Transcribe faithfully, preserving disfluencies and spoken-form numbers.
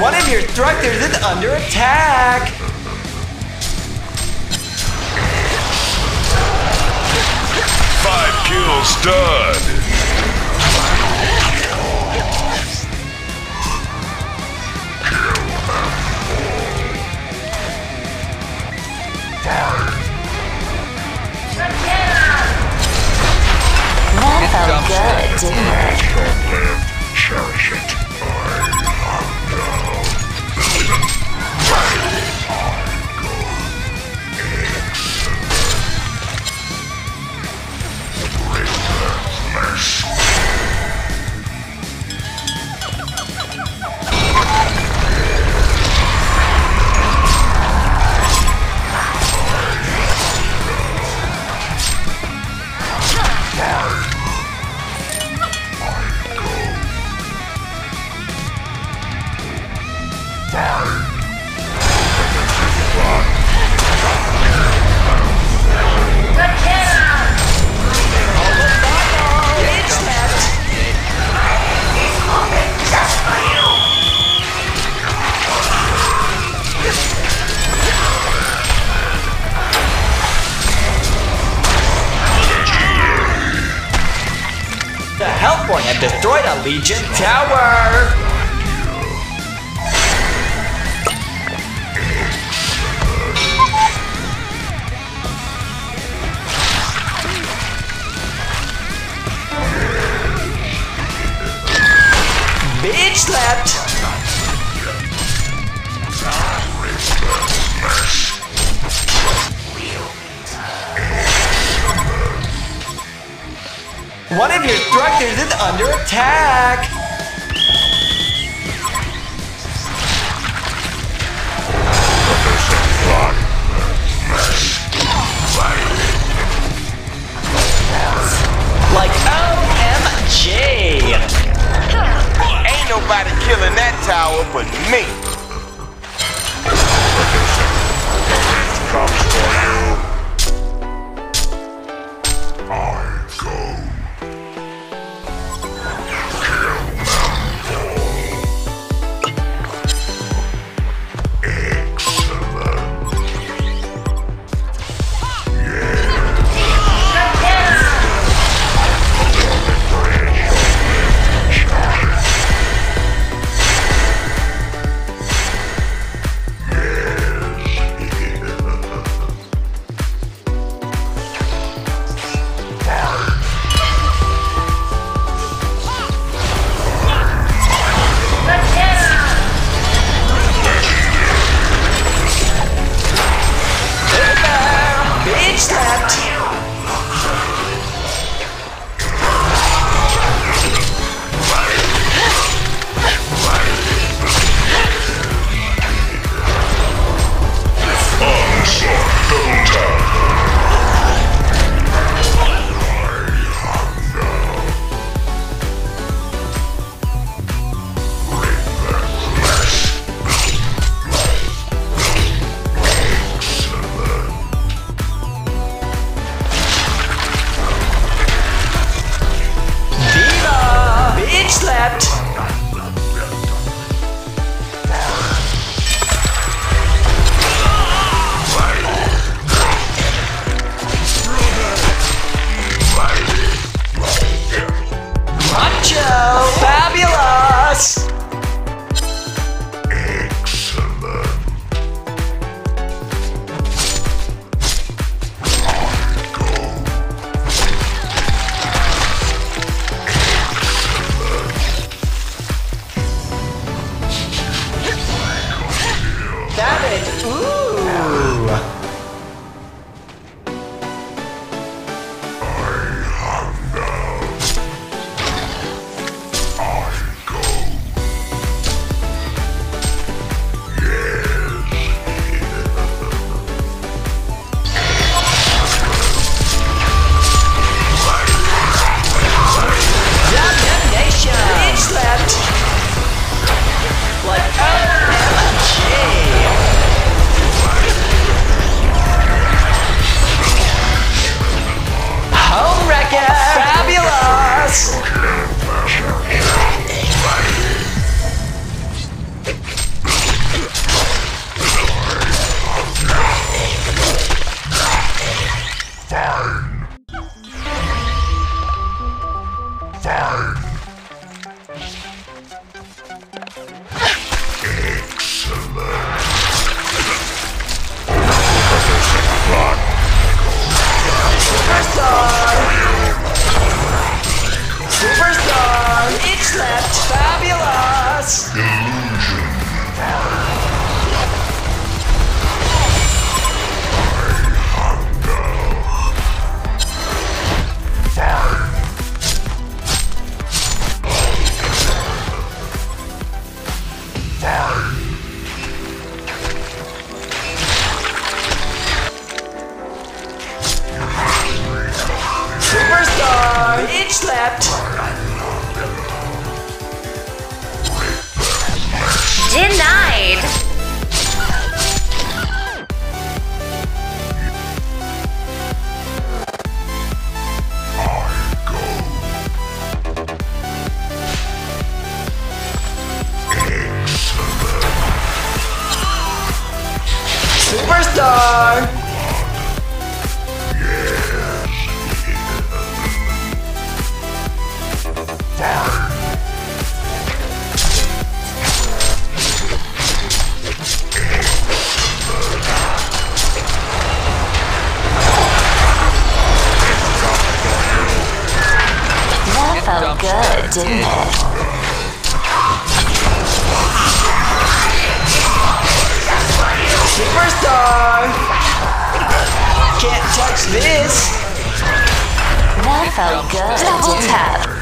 One of your thrusters is under attack! Five kill stud! That felt good, didn't it? Cherish it. Hellborn have destroyed a Legion tower! Bitch slapped! One of your thrusters is under attack! Like O M G! Ain't nobody killing that tower but me! Like, oh, star! That felt good, didn't it? Superstar! Can't touch this! That felt good. Double tap.